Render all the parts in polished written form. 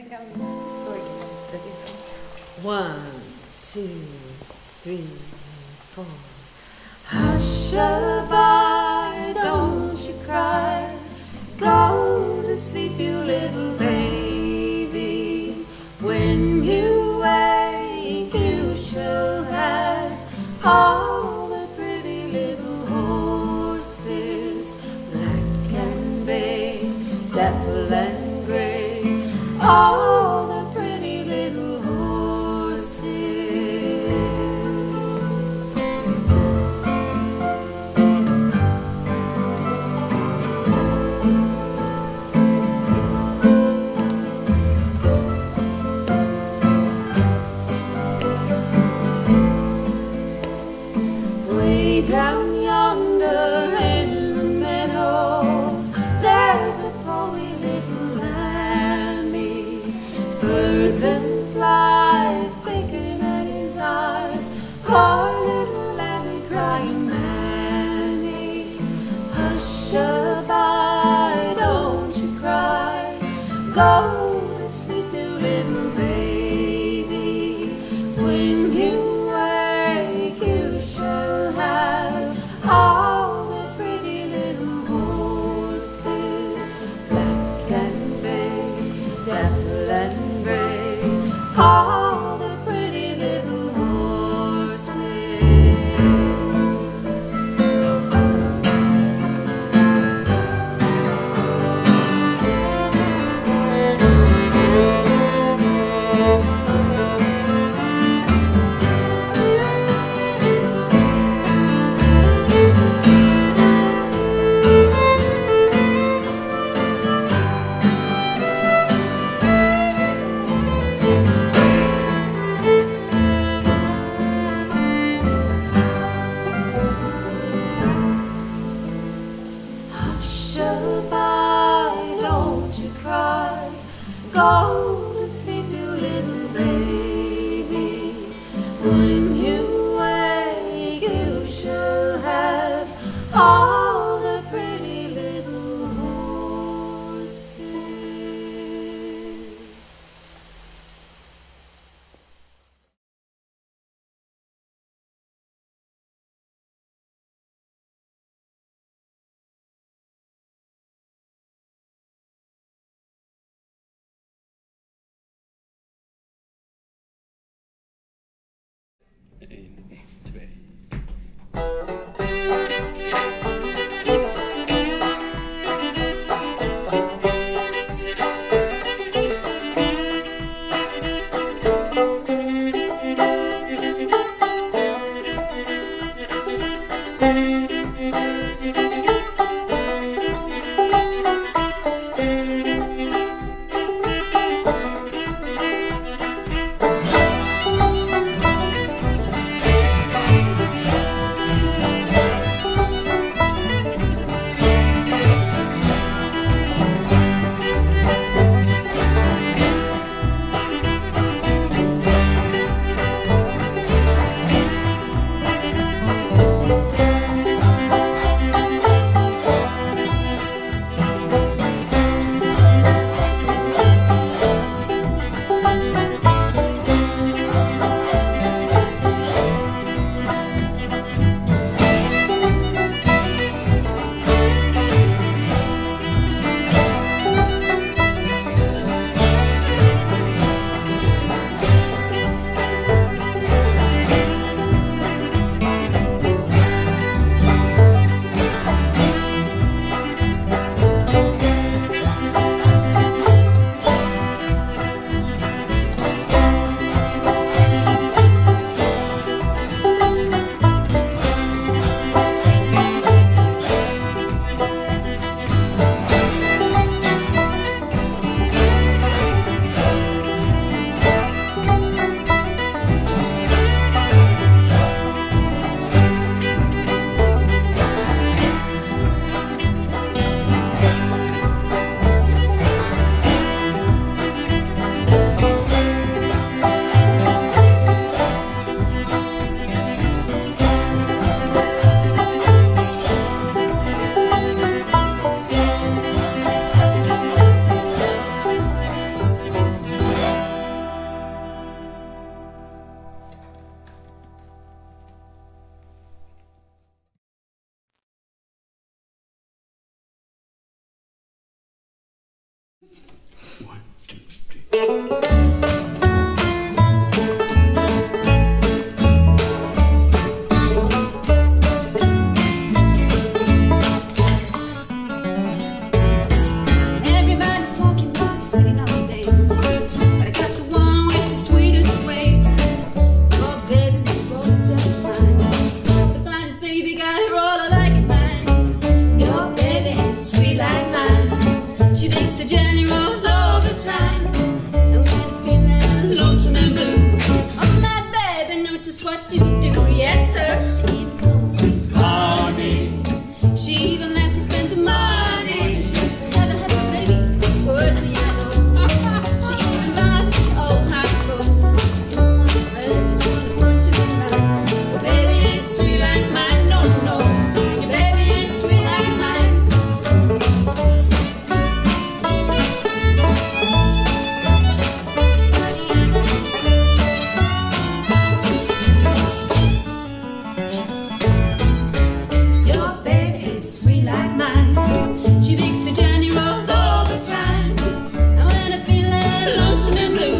think I'm going to do so. 1, 2, 3, 4. Hushabye, don't you cry. Go to sleep, you little baby. When you wake, you shall have all the pretty little horses, black and bay, dapple and gray. All down yonder in the meadow, there's a poor wee little lammie. Birds and flies picking at his eyes. Poor little lammie crying, Nanny. Hushabye, don't you cry. Go to sleep, you little baby. When you all the pretty little horses. Yes, sir. She even calls me honey. She even lets you spend the money. Never had a baby, put me out. She even buys me old high school. I just want to put you around. Your baby is sweet like mine. No, no. Your baby is sweet like mine. Your baby is sweet like mine. She makes a Johnny Rolls all the time. And when I feel lonesome and blue,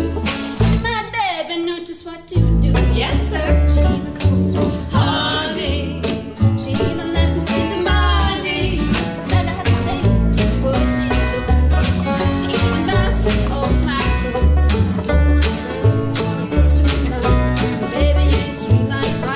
my baby knows just what to do. Yes, sir. She even calls me honey. She even lets me spend the money. Never has a baby, put me through. She even buys me all my clothes. Your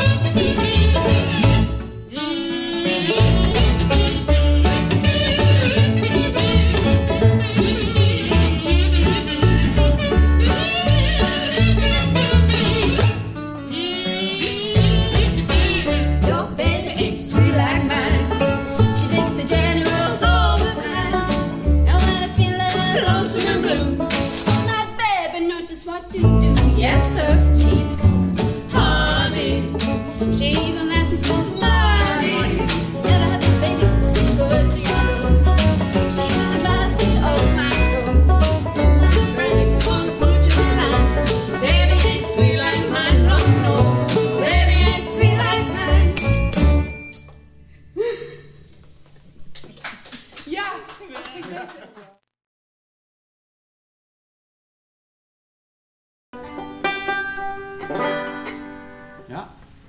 baby is sweet like mine. No, no. Your baby is sweet like mine. Your baby is sweet like mine. She takes the Johnny Rolls all the time. And when I feel lonesome and blue, my baby knows just what to do. Yes, sir. She even calls me honey. She even lets me spend the money. Never had a baby, put me through. She even buys me all my clothes. But I just want to put you around. Your baby is sweet like mine. No, no. Your baby is sweet like mine. Yeah. Yeah.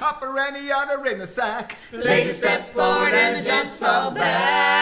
Hopper and the other in the sack. The ladies step forward and the gents fall back.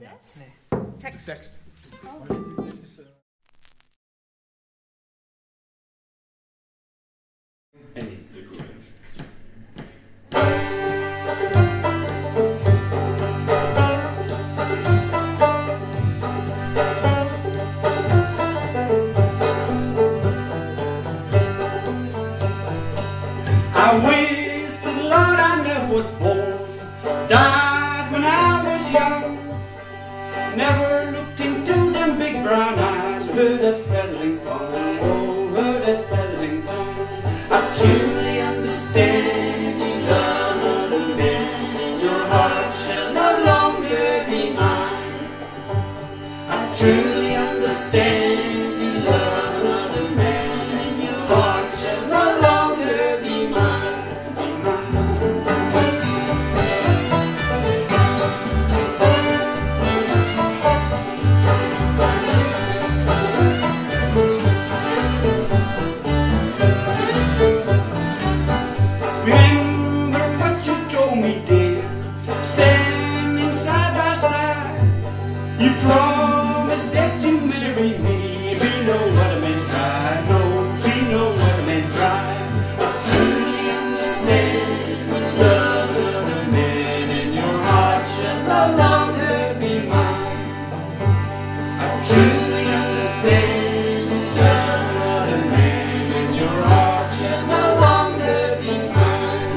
this? No. Text. Text. Oh. This is, hey. I wish the Lord I never was born, died when I was young. Never looked into them big brown eyes, heard that feathering pong, oh, heard that feathering pong. I truly understand you love another man, and your heart shall no longer be mine. I truly understand you love another man, and your heart shall no longer be mine. You promised that you'd marry me. We know what a man's pride, no, we know what a man's pride. I truly understand what love another man, and your heart shall no longer be mine. I truly understand what love another man, and your heart shall no longer be mine.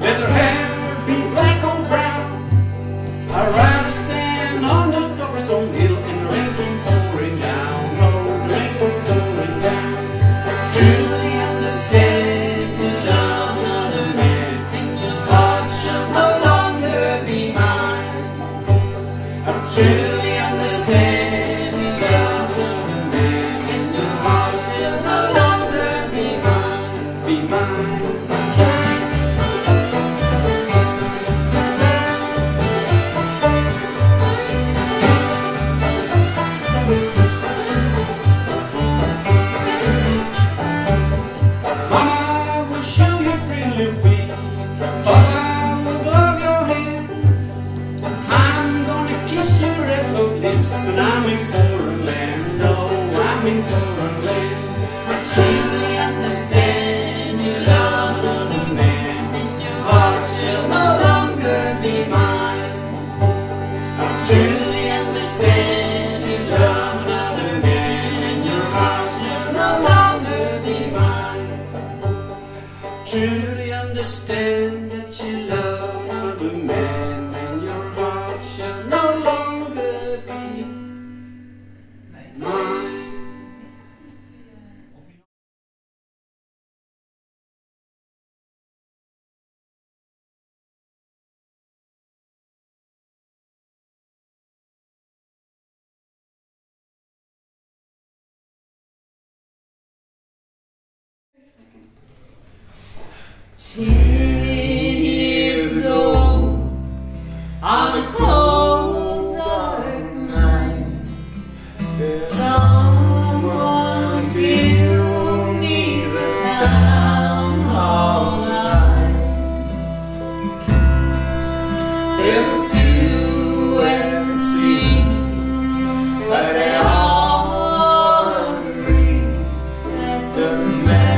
Let her hair be black or brown. I'd rather stand on the cobblestone hill and rain come pouring down, oh, rain come pouring down. I truly understand you love another man, and your heart shall no longer be mine. I truly understand you love another man, and your heart shall no longer be mine, be mine. And I'm in foreign land, oh, I'm in foreign land. I truly understand you love another man, and your heart shall no longer be mine. I truly understand you love another man, and your heart shall no longer be mine. I truly understand that you love another man, and your heart shall no longer be mine. Years ago, on a cold, dark night, someone's killed near the town hall light. There were few at the scene, but they all agreed that the man.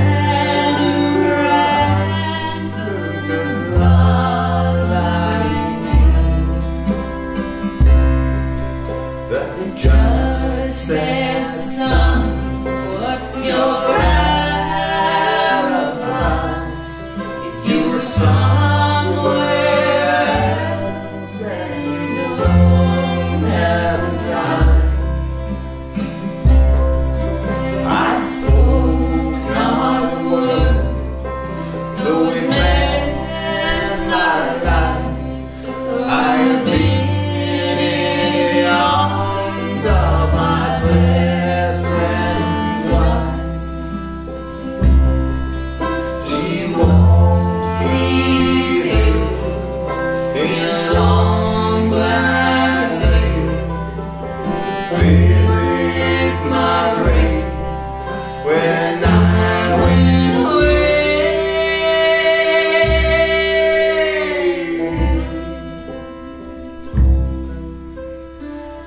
my grave when I went away.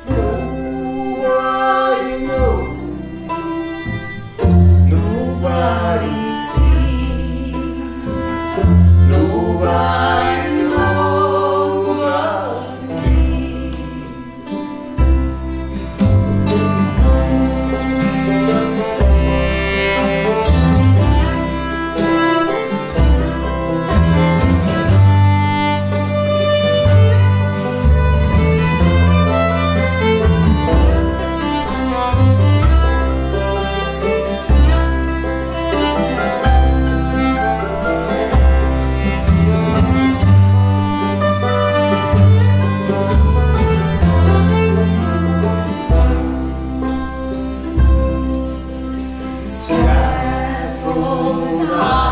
Nobody knows, nobody sees, nobody sky full of stars.